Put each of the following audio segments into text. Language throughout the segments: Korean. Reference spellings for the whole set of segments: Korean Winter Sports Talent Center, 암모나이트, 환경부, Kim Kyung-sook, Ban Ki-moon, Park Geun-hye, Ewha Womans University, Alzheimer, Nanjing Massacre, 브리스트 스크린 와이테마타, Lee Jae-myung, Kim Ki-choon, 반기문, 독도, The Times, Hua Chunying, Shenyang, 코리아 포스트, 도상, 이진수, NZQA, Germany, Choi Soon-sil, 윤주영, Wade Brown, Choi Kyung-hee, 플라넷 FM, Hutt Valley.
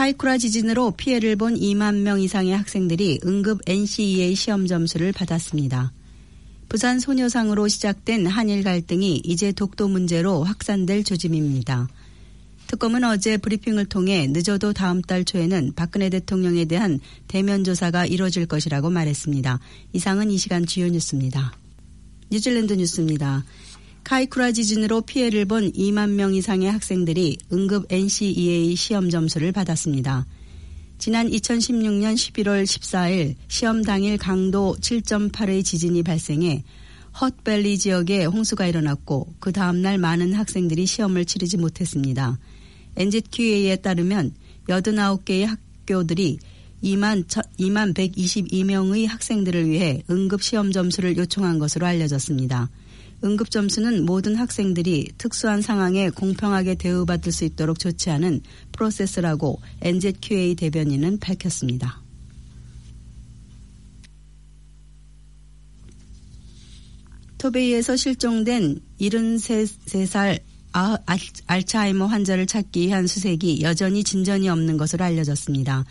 카이쿠라 지진으로 피해를 본 2만 명 이상의 학생들이 응급 NCEA 시험 점수를 받았습니다. 부산 소녀상으로 시작된 한일 갈등이 이제 독도 문제로 확산될 조짐입니다. 특검은 어제 브리핑을 통해 늦어도 다음 달 초에는 박근혜 대통령에 대한 대면 조사가 이뤄질 것이라고 말했습니다. 이상은 이 시간 주요 뉴스입니다. 뉴질랜드 뉴스입니다. 카이쿠라 지진으로 피해를 본 2만 명 이상의 학생들이 응급 NCEA 시험 점수를 받았습니다. 지난 2016년 11월 14일 시험 당일 강도 7.8의 지진이 발생해 헛밸리 지역에 홍수가 일어났고 그 다음날 많은 학생들이 시험을 치르지 못했습니다. NZQA에 따르면 89개의 학교들이 2만 122명의 학생들을 위해 응급 시험 점수를 요청한 것으로 알려졌습니다. 응급 점수는 모든 학생들이 특수한 상황에 공평하게 대우받을 수 있도록 조치하는 프로세스라고 NZQA 대변인은 밝혔습니다. 토베이에서 실종된 73살 알츠하이머 환자를 찾기 위한 수색이 여전히 진전이 없는 것으로 알려졌습니다.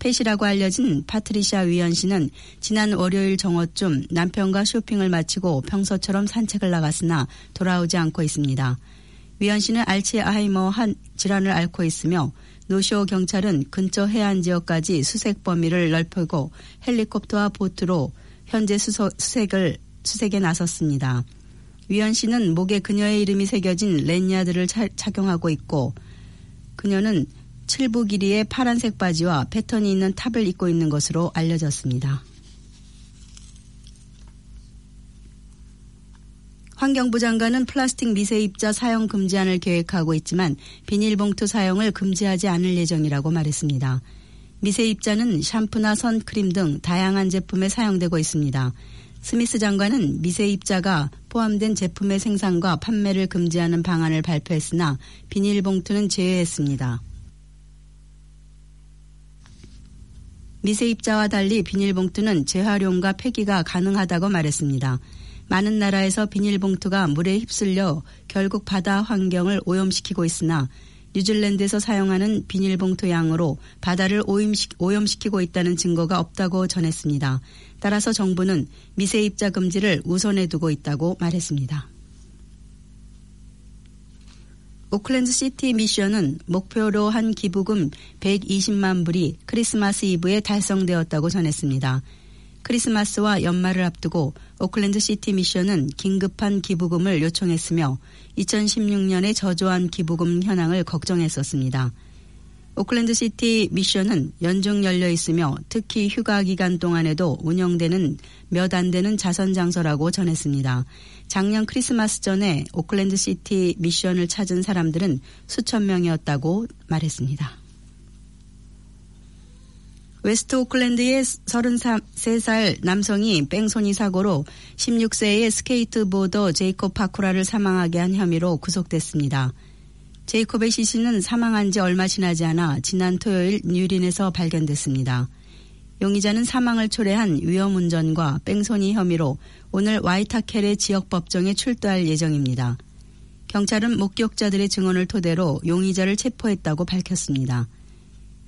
펫이라고 알려진 파트리샤 위원 씨는 지난 월요일 정오쯤 남편과 쇼핑을 마치고 평소처럼 산책을 나갔으나 돌아오지 않고 있습니다. 위원 씨는 알츠하이머 질환을 앓고 있으며 노쇼 경찰은 근처 해안 지역까지 수색 범위를 넓히고 헬리콥터와 보트로 현재 수색에 나섰습니다. 위원 씨는 목에 그녀의 이름이 새겨진 랜야드를 착용하고 있고 그녀는 7부 길이의 파란색 바지와 패턴이 있는 탑을 입고 있는 것으로 알려졌습니다. 환경부 장관은 플라스틱 미세 입자 사용 금지안을 계획하고 있지만 비닐봉투 사용을 금지하지 않을 예정이라고 말했습니다. 미세 입자는 샴푸나 선크림 등 다양한 제품에 사용되고 있습니다. 스미스 장관은 미세 입자가 포함된 제품의 생산과 판매를 금지하는 방안을 발표했으나 비닐봉투는 제외했습니다. 미세 입자와 달리 비닐봉투는 재활용과 폐기가 가능하다고 말했습니다. 많은 나라에서 비닐봉투가 물에 휩쓸려 결국 바다 환경을 오염시키고 있으나 뉴질랜드에서 사용하는 비닐봉투 양으로 바다를 오염시키고 있다는 증거가 없다고 전했습니다. 따라서 정부는 미세 입자 금지를 우선에 두고 있다고 말했습니다. 오클랜드 시티 미션은 목표로 한 기부금 120만 불이 크리스마스 이브에 달성되었다고 전했습니다. 크리스마스와 연말을 앞두고 오클랜드 시티 미션은 긴급한 기부금을 요청했으며 2016년에 저조한 기부금 현황을 걱정했었습니다. 오클랜드 시티 미션은 연중 열려 있으며 특히 휴가 기간 동안에도 운영되는 몇 안 되는 자선 장소라고 전했습니다. 작년 크리스마스 전에 오클랜드 시티 미션을 찾은 사람들은 수천 명이었다고 말했습니다. 웨스트 오클랜드의 33살 남성이 뺑소니 사고로 16세의 스케이트보더 제이콥 파쿠라를 사망하게 한 혐의로 구속됐습니다. 제이콥의 시신은 사망한 지 얼마 지나지 않아 지난 토요일 뉴린에서 발견됐습니다. 용의자는 사망을 초래한 위험운전과 뺑소니 혐의로 오늘 와이타켈의 지역법정에 출두할 예정입니다. 경찰은 목격자들의 증언을 토대로 용의자를 체포했다고 밝혔습니다.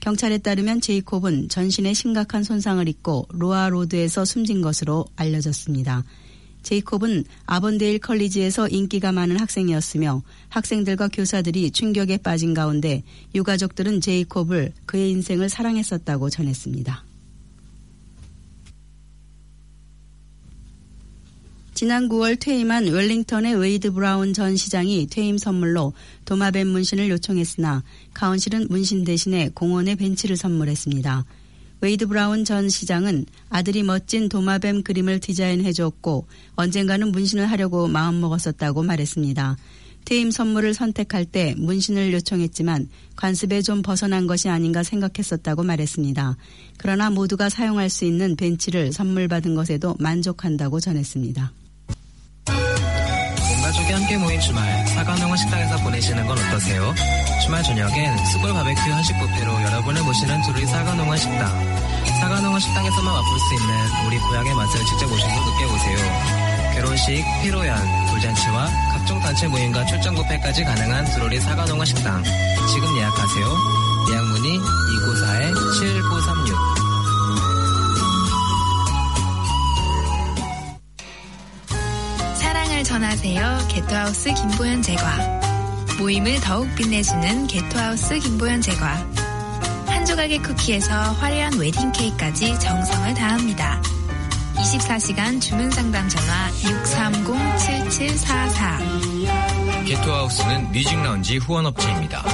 경찰에 따르면 제이콥은 전신에 심각한 손상을 입고 로아로드에서 숨진 것으로 알려졌습니다. 제이콥은 아번데일 컬리지에서 인기가 많은 학생이었으며 학생들과 교사들이 충격에 빠진 가운데 유가족들은 제이콥을 그의 인생을 사랑했었다고 전했습니다. 지난 9월 퇴임한 웰링턴의 웨이드 브라운 전 시장이 퇴임 선물로 도마뱀 문신을 요청했으나 카운실은 문신 대신에 공원의 벤치를 선물했습니다. 웨이드 브라운 전 시장은 아들이 멋진 도마뱀 그림을 디자인해줬고 언젠가는 문신을 하려고 마음먹었었다고 말했습니다. 퇴임 선물을 선택할 때 문신을 요청했지만 관습에 좀 벗어난 것이 아닌가 생각했었다고 말했습니다. 그러나 모두가 사용할 수 있는 벤치를 선물 받은 것에도 만족한다고 전했습니다. 온 가족이 함께 모인 주말 사관홍원 식당에서 보내시는 건 어떠세요? 주말 저녁엔 수골 바베큐 한식 뷔페로 여러분을 모시는 둘이 사관홍원 식당. 사관홍원 식당에서만 맛볼 수 있는 우리 고향의 맛을 직접 오셔서 느껴보세요. 결혼식, 피로연, 돌잔치와 각종 단체 모임과 출전 뷔페까지 가능한 두로리 사관홍원 식당. 지금 예약하세요. 예약문의 294-7936. 사랑을 전하세요. 게토하우스 김보현 제과. 모임을 더욱 빛내주는 게토하우스 김보현 제과. 한 조각의 쿠키에서 화려한 웨딩 케이크까지 정성을 다합니다. 24시간 주문 상담 전화 630-7744. 게토하우스는 뮤직라운지 후원업체입니다.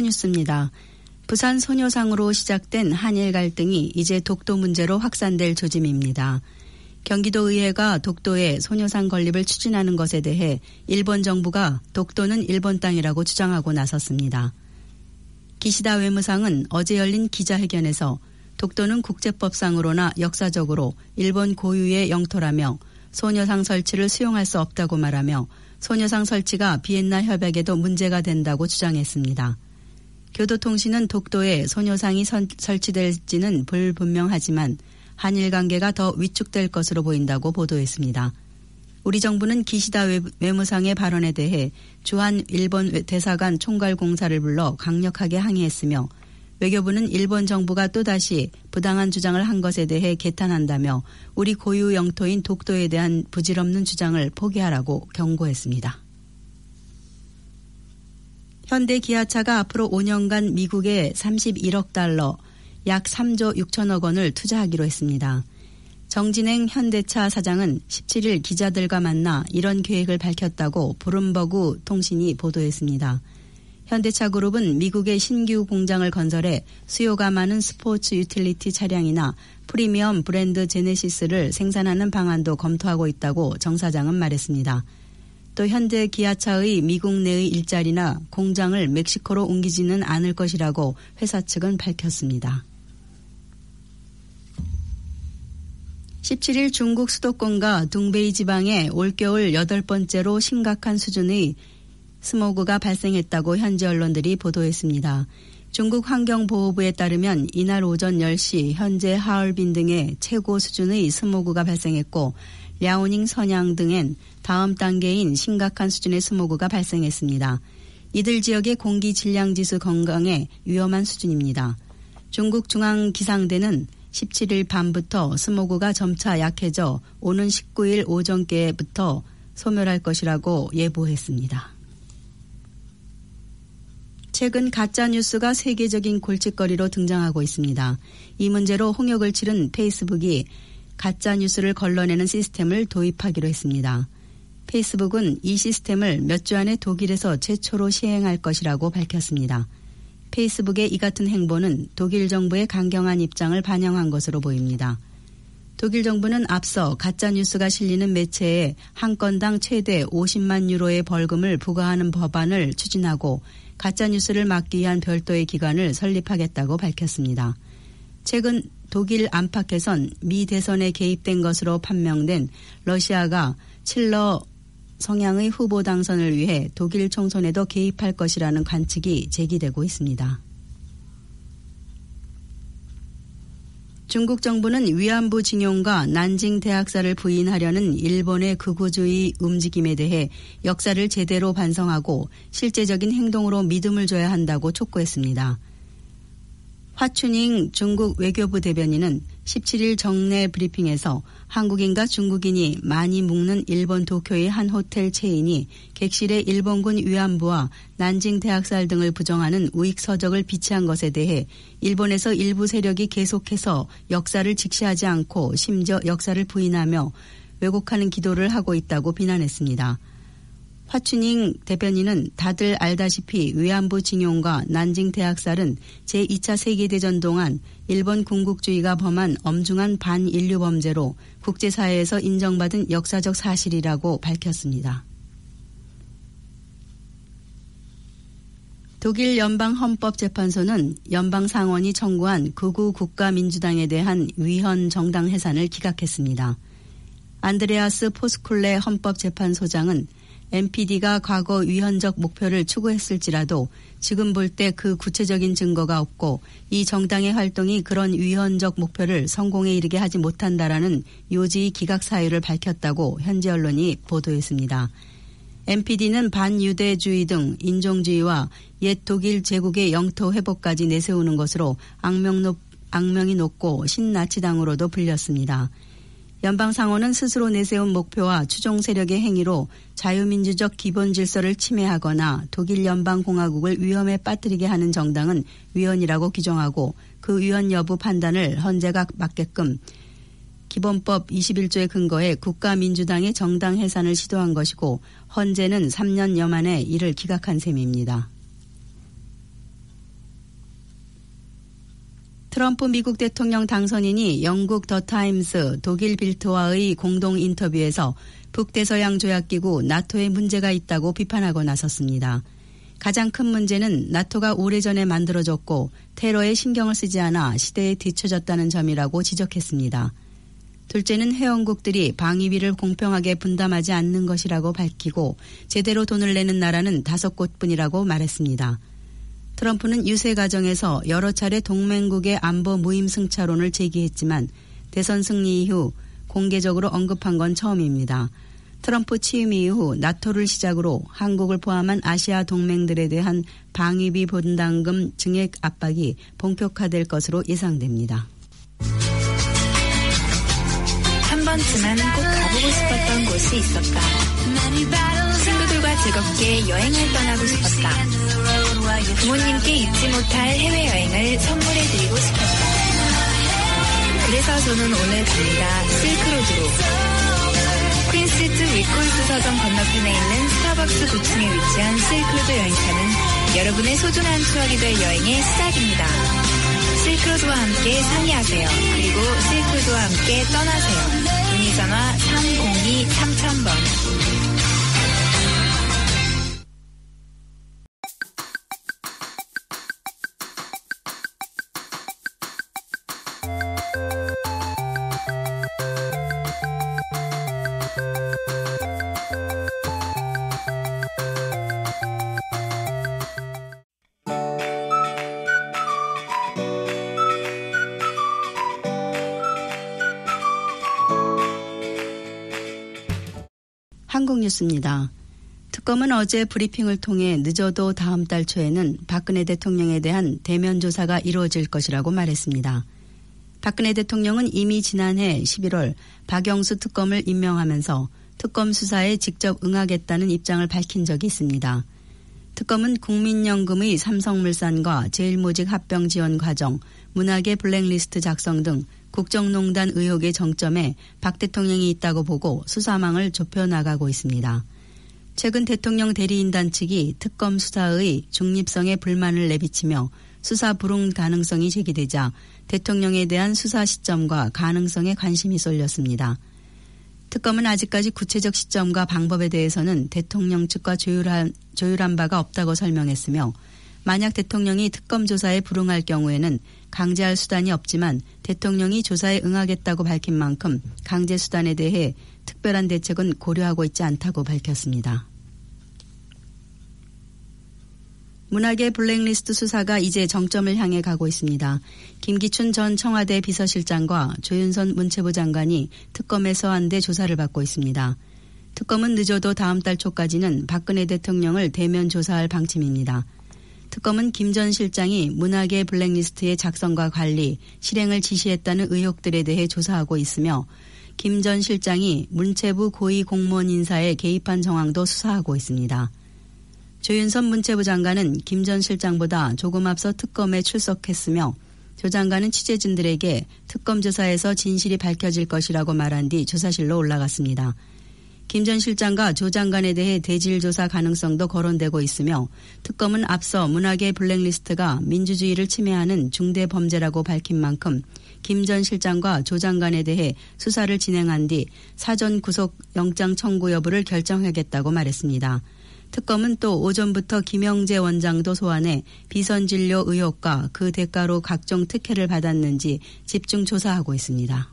뉴스입니다. 부산 소녀상으로 시작된 한일 갈등이 이제 독도 문제로 확산될 조짐입니다. 경기도의회가 독도의 소녀상 건립을 추진하는 것에 대해 일본 정부가 독도는 일본 땅이라고 주장하고 나섰습니다. 기시다 외무상은 어제 열린 기자회견에서 독도는 국제법상으로나 역사적으로 일본 고유의 영토라며 소녀상 설치를 수용할 수 없다고 말하며 소녀상 설치가 비엔나 협약에도 문제가 된다고 주장했습니다. 교도통신은 독도에 소녀상이 설치될지는 불분명하지만 한일 관계가 더 위축될 것으로 보인다고 보도했습니다. 우리 정부는 기시다 외무상의 발언에 대해 주한 일본 대사관 총괄공사를 불러 강력하게 항의했으며 외교부는 일본 정부가 또다시 부당한 주장을 한 것에 대해 개탄한다며 우리 고유 영토인 독도에 대한 부질없는 주장을 포기하라고 경고했습니다. 현대 기아차가 앞으로 5년간 미국에 31억 달러, 약 3조 6천억 원을 투자하기로 했습니다. 정진행 현대차 사장은 17일 기자들과 만나 이런 계획을 밝혔다고 블룸버그 통신이 보도했습니다. 현대차 그룹은 미국의 신규 공장을 건설해 수요가 많은 스포츠 유틸리티 차량이나 프리미엄 브랜드 제네시스를 생산하는 방안도 검토하고 있다고 정 사장은 말했습니다. 또 현대 기아차의 미국 내의 일자리나 공장을 멕시코로 옮기지는 않을 것이라고 회사 측은 밝혔습니다. 17일 중국 수도권과 둥베이 지방에 올겨울 8번째로 심각한 수준의 스모그가 발생했다고 현지 언론들이 보도했습니다. 중국 환경보호부에 따르면 이날 오전 10시 현재 하얼빈 등에 최고 수준의 스모그가 발생했고 랴오닝 선양 등엔 다음 단계인 심각한 수준의 스모그가 발생했습니다. 이들 지역의 공기 질량지수 건강에 위험한 수준입니다. 중국 중앙기상대는 17일 밤부터 스모그가 점차 약해져 오는 19일 오전께부터 소멸할 것이라고 예보했습니다. 최근 가짜뉴스가 세계적인 골칫거리로 등장하고 있습니다. 이 문제로 홍역을 치른 페이스북이 가짜뉴스를 걸러내는 시스템을 도입하기로 했습니다. 페이스북은 이 시스템을 몇 주 안에 독일에서 최초로 시행할 것이라고 밝혔습니다. 페이스북의 이 같은 행보는 독일 정부의 강경한 입장을 반영한 것으로 보입니다. 독일 정부는 앞서 가짜뉴스가 실리는 매체에 한 건당 최대 50만 유로의 벌금을 부과하는 법안을 추진하고 가짜뉴스를 막기 위한 별도의 기관을 설립하겠다고 밝혔습니다. 최근 독일 안팎에선 미 대선에 개입된 것으로 판명된 러시아가 칠러 성향의 후보 당선을 위해 독일 총선에도 개입할 것이라는 관측이 제기되고 있습니다. 중국 정부는 위안부 징용과 난징 대학살을 부인하려는 일본의 극우주의 움직임에 대해 역사를 제대로 반성하고 실제적인 행동으로 믿음을 줘야 한다고 촉구했습니다. 화춘잉 중국 외교부 대변인은 17일 정례 브리핑에서 한국인과 중국인이 많이 묵는 일본 도쿄의 한 호텔 체인이 객실에 일본군 위안부와 난징 대학살 등을 부정하는 우익 서적을 비치한 것에 대해 일본에서 일부 세력이 계속해서 역사를 직시하지 않고 심지어 역사를 부인하며 왜곡하는 기도를 하고 있다고 비난했습니다. 화춘잉 대변인은 다들 알다시피 위안부 징용과 난징 대학살은 제2차 세계대전 동안 일본 군국주의가 범한 엄중한 반인류 범죄로 국제사회에서 인정받은 역사적 사실이라고 밝혔습니다. 독일 연방헌법재판소는 연방상원이 청구한 극우 국가민주당에 대한 위헌 정당 해산을 기각했습니다. 안드레아스 보스쿨레 헌법재판소장은 NPD가 과거 위헌적 목표를 추구했을지라도 지금 볼 때 그 구체적인 증거가 없고 이 정당의 활동이 그런 위헌적 목표를 성공에 이르게 하지 못한다라는 요지의 기각 사유를 밝혔다고 현지 언론이 보도했습니다. NPD는 반유대주의 등 인종주의와 옛 독일 제국의 영토 회복까지 내세우는 것으로 악명이 높고 신나치당으로도 불렸습니다. 연방상원은 스스로 내세운 목표와 추종 세력의 행위로 자유민주적 기본 질서를 침해하거나 독일 연방공화국을 위험에 빠뜨리게 하는 정당은 위헌이라고 규정하고 그 위헌 여부 판단을 헌재가 맡게끔 기본법 21조의 근거에 국가민주당의 정당 해산을 시도한 것이고 헌재는 3년여 만에 이를 기각한 셈입니다. 트럼프 미국 대통령 당선인이 영국 더 타임스, 독일 빌트와의 공동 인터뷰에서 북대서양 조약기구 나토에 문제가 있다고 비판하고 나섰습니다. 가장 큰 문제는 나토가 오래전에 만들어졌고 테러에 신경을 쓰지 않아 시대에 뒤처졌다는 점이라고 지적했습니다. 둘째는 회원국들이 방위비를 공평하게 분담하지 않는 것이라고 밝히고 제대로 돈을 내는 나라는 5곳뿐이라고 말했습니다. 트럼프는 유세 과정에서 여러 차례 동맹국의 안보 무임승차론을 제기했지만 대선 승리 이후 공개적으로 언급한 건 처음입니다. 트럼프 취임 이후 나토를 시작으로 한국을 포함한 아시아 동맹들에 대한 방위비 분담금 증액 압박이 본격화될 것으로 예상됩니다. 한 번쯤은 꼭 가보고 싶었던 곳이 있었다. 친구들과 즐겁게 여행을 떠나고 싶었다. 부모님께 잊지 못할 해외여행을 선물해드리고 싶었다. 그래서 저는 오늘 갑니다. 실크로드로. 퀸시트 위콜스 서점 건너편에 있는 스타벅스 9층에 위치한 실크로드 여행사는 여러분의 소중한 추억이 될 여행의 시작입니다. 실크로드와 함께 상의하세요. 그리고 실크로드와 함께 떠나세요. 문의전화 302-3000번. 한국뉴스입니다. 특검은 어제 브리핑을 통해 늦어도 다음 달 초에는 박근혜 대통령에 대한 대면 조사가 이루어질 것이라고 말했습니다. 박근혜 대통령은 이미 지난해 11월 박영수 특검을 임명하면서 특검 수사에 직접 응하겠다는 입장을 밝힌 적이 있습니다. 특검은 국민연금의 삼성물산과 제일모직 합병 지원 과정, 문학의 블랙리스트 작성 등 국정농단 의혹의 정점에 박 대통령이 있다고 보고 수사망을 좁혀나가고 있습니다. 최근 대통령 대리인단 측이 특검 수사의 중립성에 불만을 내비치며 수사 불응 가능성이 제기되자 대통령에 대한 수사 시점과 가능성에 관심이 쏠렸습니다. 특검은 아직까지 구체적 시점과 방법에 대해서는 대통령 측과 조율한 바가 없다고 설명했으며 만약 대통령이 특검 조사에 불응할 경우에는 강제할 수단이 없지만 대통령이 조사에 응하겠다고 밝힌 만큼 강제 수단에 대해 특별한 대책은 고려하고 있지 않다고 밝혔습니다. 문학의 블랙리스트 수사가 이제 정점을 향해 가고 있습니다. 김기춘 전 청와대 비서실장과 조윤선 문체부 장관이 특검에 서한돼 조사를 받고 있습니다. 특검은 늦어도 다음 달 초까지는 박근혜 대통령을 대면 조사할 방침입니다. 특검은 김 전 실장이 문학의 블랙리스트의 작성과 관리, 실행을 지시했다는 의혹들에 대해 조사하고 있으며 김 전 실장이 문체부 고위 공무원 인사에 개입한 정황도 수사하고 있습니다. 조윤선 문체부 장관은 김 전 실장보다 조금 앞서 특검에 출석했으며 조 장관은 취재진들에게 특검 조사에서 진실이 밝혀질 것이라고 말한 뒤 조사실로 올라갔습니다. 김 전 실장과 조 장관에 대해 대질조사 가능성도 거론되고 있으며 특검은 앞서 문학의 블랙리스트가 민주주의를 침해하는 중대 범죄라고 밝힌 만큼 김 전 실장과 조 장관에 대해 수사를 진행한 뒤 사전 구속 영장 청구 여부를 결정하겠다고 말했습니다. 특검은 또 오전부터 김영재 원장도 소환해 비선진료 의혹과 그 대가로 각종 특혜를 받았는지 집중 조사하고 있습니다.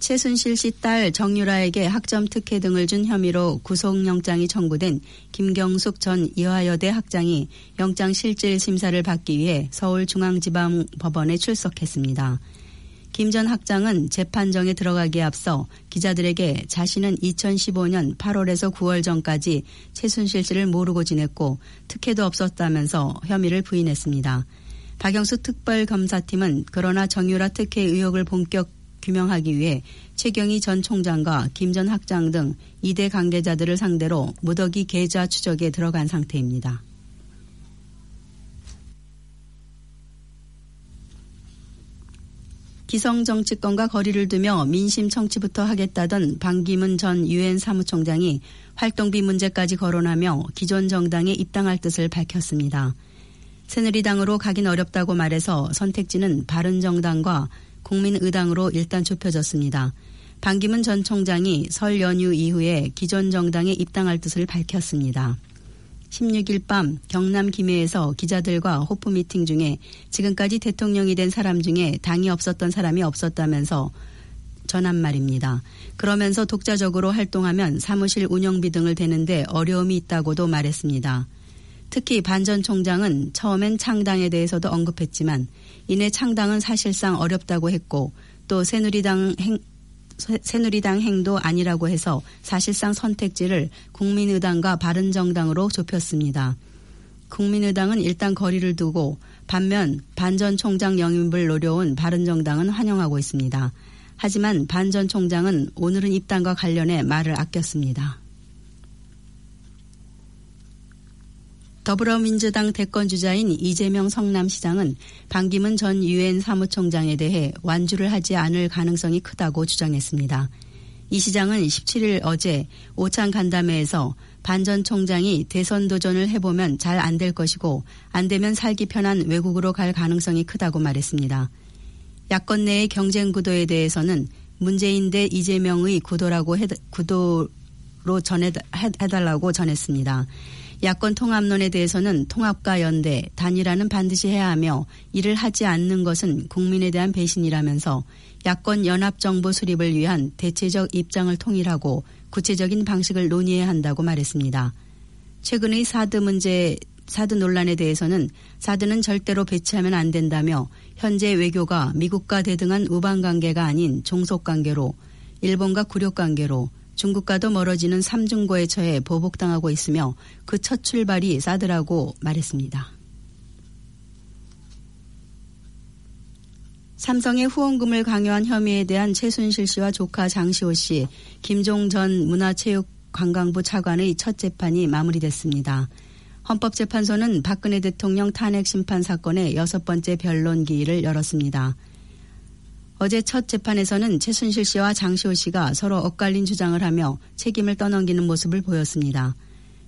최순실 씨 딸 정유라에게 학점 특혜 등을 준 혐의로 구속영장이 청구된 김경숙 전 이화여대 학장이 영장실질심사를 받기 위해 서울중앙지방법원에 출석했습니다. 김 전 학장은 재판정에 들어가기에 앞서 기자들에게 자신은 2015년 8월에서 9월 전까지 최순실 씨를 모르고 지냈고 특혜도 없었다면서 혐의를 부인했습니다. 박영수 특별검사팀은 그러나 정유라 특혜 의혹을 본격 규명하기 위해 최경희 전 총장과 김 전 학장 등 2대 관계자들을 상대로 무더기 계좌 추적에 들어간 상태입니다. 기성 정치권과 거리를 두며 민심 청취부터 하겠다던 반기문 전 유엔 사무총장이 활동비 문제까지 거론하며 기존 정당에 입당할 뜻을 밝혔습니다. 새누리당으로 가긴 어렵다고 말해서 선택지는 바른정당과 국민의당으로 일단 좁혀졌습니다. 반기문 전 총장이 설 연휴 이후에 기존 정당에 입당할 뜻을 밝혔습니다. 16일 밤 경남 김해에서 기자들과 호프 미팅 중에 지금까지 대통령이 된 사람 중에 당이 없었던 사람이 없었다면서 전한 말입니다. 그러면서 독자적으로 활동하면 사무실 운영비 등을 대는데 어려움이 있다고도 말했습니다. 특히 반 전 총장은 처음엔 창당에 대해서도 언급했지만 이내 창당은 사실상 어렵다고 했고 또 새누리당 행도 아니라고 해서 사실상 선택지를 국민의당과 바른정당으로 좁혔습니다. 국민의당은 일단 거리를 두고 반면 반 전 총장 영입을 노려온 바른정당은 환영하고 있습니다. 하지만 반 전 총장은 오늘은 입당과 관련해 말을 아꼈습니다. 더불어민주당 대권 주자인 이재명 성남시장은 반기문 전 유엔 사무총장에 대해 완주를 하지 않을 가능성이 크다고 주장했습니다. 이 시장은 17일 어제 오찬 간담회에서 반 전 총장이 대선 도전을 해보면 잘 안 될 것이고 안 되면 살기 편한 외국으로 갈 가능성이 크다고 말했습니다. 야권 내의 경쟁 구도에 대해서는 문재인 대 이재명의 구도로 해달라고 전했습니다. 야권 통합론에 대해서는 통합과 연대, 단일화는 반드시 해야 하며 이를 하지 않는 것은 국민에 대한 배신이라면서 야권 연합정부 수립을 위한 대체적 입장을 통일하고 구체적인 방식을 논의해야 한다고 말했습니다. 최근의 사드 논란에 대해서는 사드는 절대로 배치하면 안 된다며 현재 외교가 미국과 대등한 우방관계가 아닌 종속관계로, 일본과 굴욕관계로, 중국과도 멀어지는 3중고에 처해 보복당하고 있으며 그 첫 출발이 사드라고 말했습니다. 삼성의 후원금을 강요한 혐의에 대한 최순실 씨와 조카 장시호 씨, 김종 전 문화체육관광부 차관의 첫 재판이 마무리됐습니다. 헌법재판소는 박근혜 대통령 탄핵심판 사건의 6번째 변론 기일을 열었습니다. 어제 첫 재판에서는 최순실 씨와 장시호 씨가 서로 엇갈린 주장을 하며 책임을 떠넘기는 모습을 보였습니다.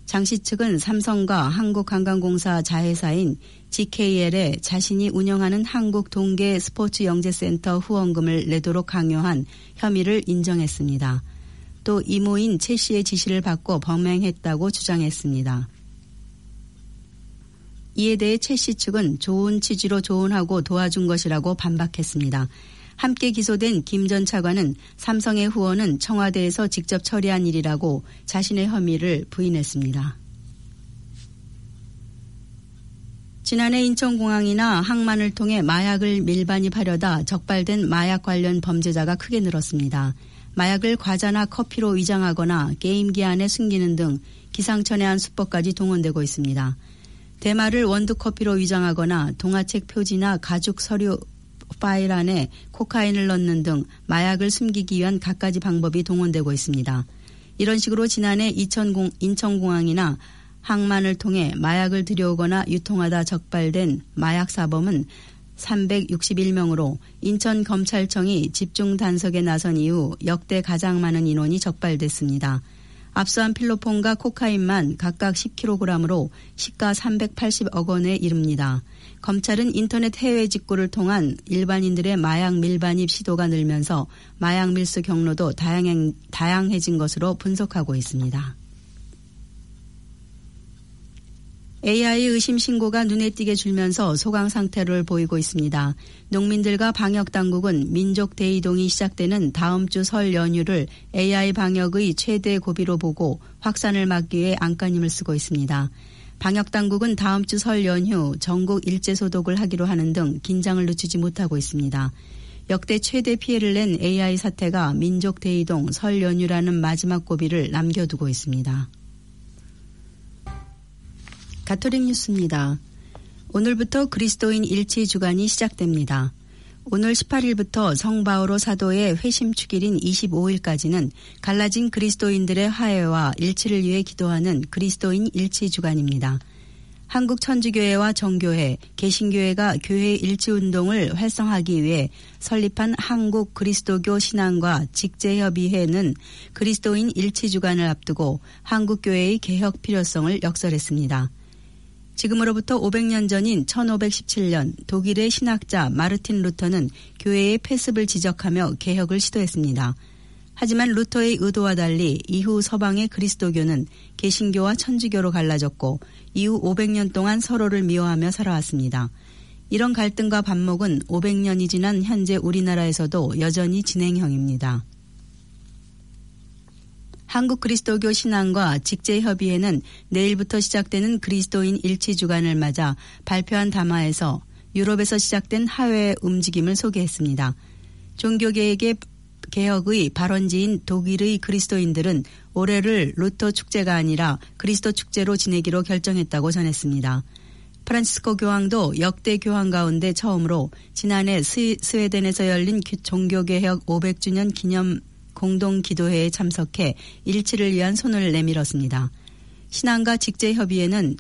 장 씨 측은 삼성과 한국관광공사 자회사인 GKL에 자신이 운영하는 한국동계스포츠영재센터 후원금을 내도록 강요한 혐의를 인정했습니다. 또 이모인 최 씨의 지시를 받고 범행했다고 주장했습니다. 이에 대해 최 씨 측은 좋은 취지로 조언하고 도와준 것이라고 반박했습니다. 함께 기소된 김 전 차관은 삼성의 후원은 청와대에서 직접 처리한 일이라고 자신의 혐의를 부인했습니다. 지난해 인천공항이나 항만을 통해 마약을 밀반입하려다 적발된 마약 관련 범죄자가 크게 늘었습니다. 마약을 과자나 커피로 위장하거나 게임기 안에 숨기는 등 기상천외한 수법까지 동원되고 있습니다. 대마를 원두커피로 위장하거나 동화책 표지나 가죽 서류 파일 안에 코카인을 넣는 등 마약을 숨기기 위한 갖가지 방법이 동원되고 있습니다. 이런 식으로 지난해 인천공항이나 항만을 통해 마약을 들여오거나 유통하다 적발된 마약 사범은 361명으로 인천검찰청이 집중 단속에 나선 이후 역대 가장 많은 인원이 적발됐습니다. 압수한 필로폰과 코카인만 각각 10kg으로 시가 380억 원에 이릅니다. 검찰은 인터넷 해외 직구를 통한 일반인들의 마약 밀반입 시도가 늘면서 마약 밀수 경로도 다양해진 것으로 분석하고 있습니다. AI 의심 신고가 눈에 띄게 줄면서 소강 상태를 보이고 있습니다. 농민들과 방역당국은 민족 대이동이 시작되는 다음 주 설 연휴를 AI 방역의 최대 고비로 보고 확산을 막기 위해 안간힘을 쓰고 있습니다. 방역당국은 다음 주 설 연휴 전국 일제소독을 하기로 하는 등 긴장을 늦추지 못하고 있습니다. 역대 최대 피해를 낸 AI 사태가 민족 대이동 설 연휴라는 마지막 고비를 남겨두고 있습니다. 가톨릭 뉴스입니다. 오늘부터 그리스도인 일치 주간이 시작됩니다. 오늘 18일부터 성 바오로 사도의 회심 축일인 25일까지는 갈라진 그리스도인들의 화해와 일치를 위해 기도하는 그리스도인 일치 주간입니다. 한국 천주교회와 정교회, 개신교회가 교회 일치 운동을 활성화하기 위해 설립한 한국 그리스도교 신앙과 직제협의회는 그리스도인 일치 주간을 앞두고 한국교회의 개혁 필요성을 역설했습니다. 지금으로부터 500년 전인 1517년 독일의 신학자 마르틴 루터는 교회의 패습을 지적하며 개혁을 시도했습니다. 하지만 루터의 의도와 달리 이후 서방의 그리스도교는 개신교와 천주교로 갈라졌고 이후 500년 동안 서로를 미워하며 살아왔습니다. 이런 갈등과 반목은 500년이 지난 현재 우리나라에서도 여전히 진행형입니다. 한국 그리스도교 신앙과 직제협의회는 내일부터 시작되는 그리스도인 일치 주간을 맞아 발표한 담화에서 유럽에서 시작된 하회의 움직임을 소개했습니다. 종교개혁의 발원지인 독일의 그리스도인들은 올해를 루터 축제가 아니라 그리스도 축제로 지내기로 결정했다고 전했습니다. 프란치스코 교황도 역대 교황 가운데 처음으로 지난해 스웨덴에서 열린 종교개혁 500주년 기념 공동기도회에 참석해 일치를 위한 손을 내밀었습니다. 신앙과 직제협의회는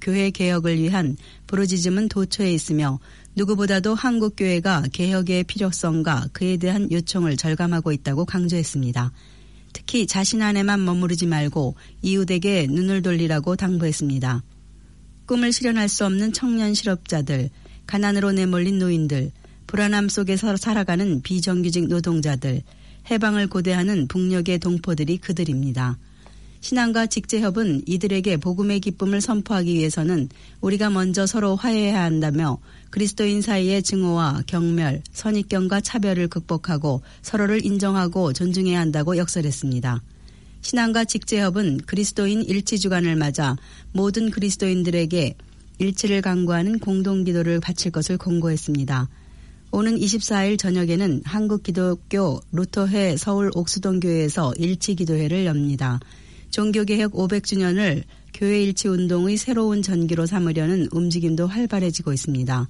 교회 개혁을 위한 부르짖음은 도처에 있으며 누구보다도 한국교회가 개혁의 필요성과 그에 대한 요청을 절감하고 있다고 강조했습니다. 특히 자신 안에만 머무르지 말고 이웃에게 눈을 돌리라고 당부했습니다. 꿈을 실현할 수 없는 청년 실업자들, 가난으로 내몰린 노인들, 불안함 속에서 살아가는 비정규직 노동자들, 해방을 고대하는 북녘의 동포들이 그들입니다. 신앙과 직제협은 이들에게 복음의 기쁨을 선포하기 위해서는 우리가 먼저 서로 화해해야 한다며 그리스도인 사이의 증오와 경멸, 선입견과 차별을 극복하고 서로를 인정하고 존중해야 한다고 역설했습니다. 신앙과 직제협은 그리스도인 일치주간을 맞아 모든 그리스도인들에게 일치를 강구하는 공동기도를 바칠 것을 공고했습니다. 오는 24일 저녁에는 한국기독교 루터회 서울 옥수동교회에서 일치기도회를 엽니다. 종교개혁 500주년을 교회일치운동의 새로운 전기로 삼으려는 움직임도 활발해지고 있습니다.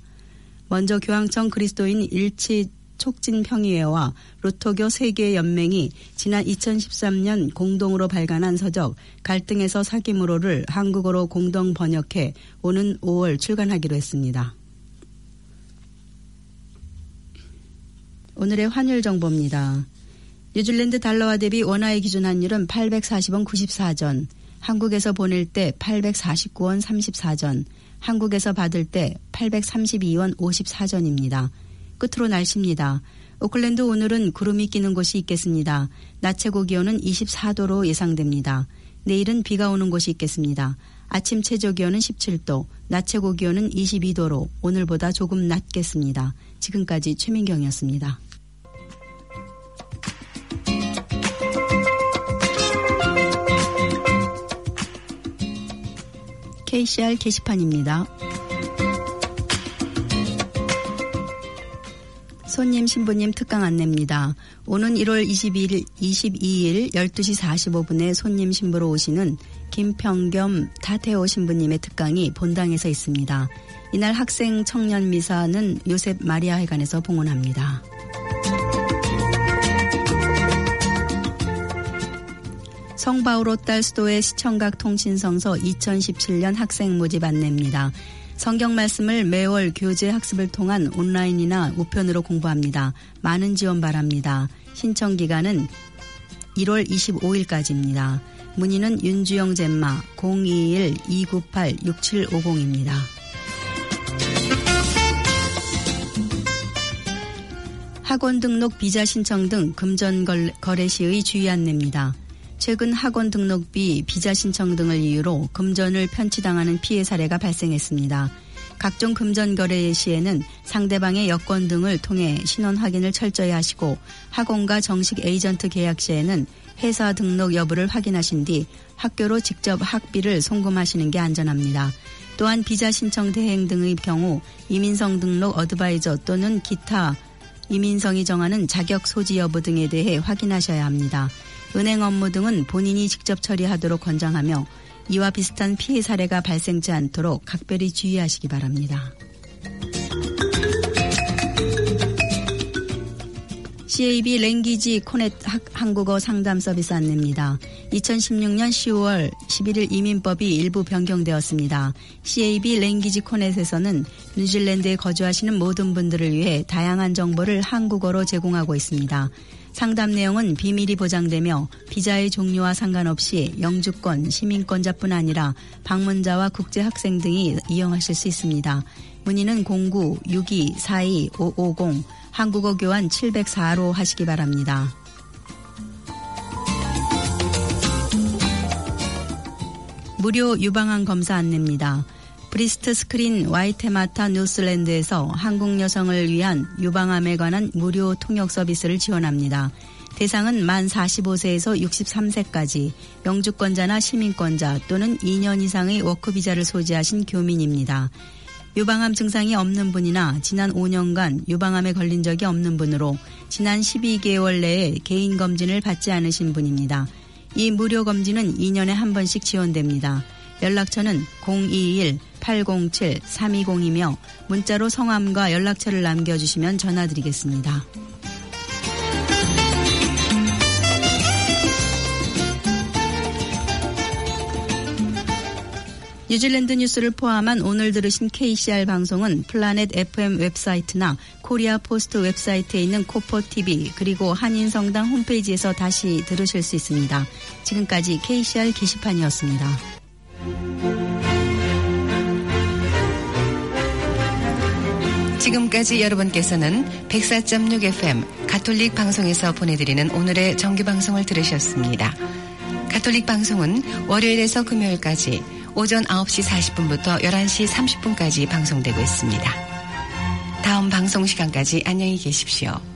먼저 교황청 그리스도인 일치촉진평의회와 루터교 세계연맹이 지난 2013년 공동으로 발간한 서적 갈등에서 사귐으로를 한국어로 공동 번역해 오는 5월 출간하기로 했습니다. 오늘의 환율 정보입니다. 뉴질랜드 달러와 대비 원화의 기준 환율은 840원 94전, 한국에서 보낼 때 849원 34전, 한국에서 받을 때 832원 54전입니다. 끝으로 날씨입니다. 오클랜드 오늘은 구름이 끼는 곳이 있겠습니다. 낮 최고 기온은 24도로 예상됩니다. 내일은 비가 오는 곳이 있겠습니다. 아침 최저 기온은 17도, 낮 최고 기온은 22도로 오늘보다 조금 낮겠습니다. 지금까지 최민경이었습니다. KCR 게시판입니다. 손님 신부님 특강 안내입니다. 오는 1월 22일 12시 45분에 손님 신부로 오시는 김평겸 타태호 신부님의 특강이 본당에서 있습니다. 이날 학생 청년 미사는 요셉 마리아 회관에서 봉헌합니다. 성바오로 딸 수도의 시청각 통신성서 2017년 학생 모집 안내입니다. 성경 말씀을 매월 교재 학습을 통한 온라인이나 우편으로 공부합니다. 많은 지원 바랍니다. 신청 기간은 1월 25일까지입니다. 문의는 윤주영 잼마 021-298-6750입니다. 학원 등록 비자 신청 등 금전 거래 시의 주의 안내입니다. 최근 학원 등록비, 비자 신청 등을 이유로 금전을 편취당하는 피해 사례가 발생했습니다. 각종 금전 거래 시에는 상대방의 여권 등을 통해 신원 확인을 철저히 하시고 학원과 정식 에이전트 계약 시에는 회사 등록 여부를 확인하신 뒤 학교로 직접 학비를 송금하시는 게 안전합니다. 또한 비자 신청 대행 등의 경우 이민성 등록 어드바이저 또는 기타 이민성이 정하는 자격 소지 여부 등에 대해 확인하셔야 합니다. 은행 업무 등은 본인이 직접 처리하도록 권장하며 이와 비슷한 피해 사례가 발생치 않도록 각별히 주의하시기 바랍니다. CAB 랭귀지 코넷 한국어 상담 서비스 안내입니다. 2016년 10월 11일 이민법이 일부 변경되었습니다. CAB 랭귀지 코넷에서는 뉴질랜드에 거주하시는 모든 분들을 위해 다양한 정보를 한국어로 제공하고 있습니다. 상담 내용은 비밀이 보장되며 비자의 종류와 상관없이 영주권, 시민권자뿐 아니라 방문자와 국제학생 등이 이용하실 수 있습니다. 문의는 09-6242-550, 한국어 교환 704로 하시기 바랍니다. 무료 유방암 검사 안내입니다. 브리스트 스크린 와이테마타 뉴질랜드에서 한국 여성을 위한 유방암에 관한 무료 통역 서비스를 지원합니다. 대상은 만 45세에서 63세까지 영주권자나 시민권자 또는 2년 이상의 워크비자를 소지하신 교민입니다. 유방암 증상이 없는 분이나 지난 5년간 유방암에 걸린 적이 없는 분으로 지난 12개월 내에 개인검진을 받지 않으신 분입니다. 이 무료 검진은 2년에 한 번씩 지원됩니다. 연락처는 021-807-320이며 문자로 성함과 연락처를 남겨주시면 전화드리겠습니다. 뉴질랜드 뉴스를 포함한 오늘 들으신 KCR 방송은 플라넷 FM 웹사이트나 코리아 포스트 웹사이트에 있는 코포TV 그리고 한인성당 홈페이지에서 다시 들으실 수 있습니다. 지금까지 KCR 게시판이었습니다. 지금까지 여러분께서는 104.6 FM 가톨릭 방송에서 보내드리는 오늘의 정규방송을 들으셨습니다. 가톨릭 방송은 월요일에서 금요일까지 오전 9시 40분부터 11시 30분까지 방송되고 있습니다. 다음 방송 시간까지 안녕히 계십시오.